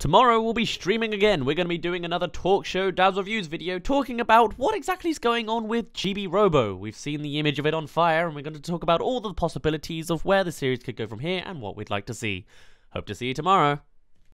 Tomorrow we'll be streaming again. We're going to be doing another Talk Show Dabs Reviews video talking about what exactly is going on with Chibi-Robo. We've seen the image of it on fire and we're going to talk about all the possibilities of where the series could go from here and what we'd like to see. Hope to see you tomorrow.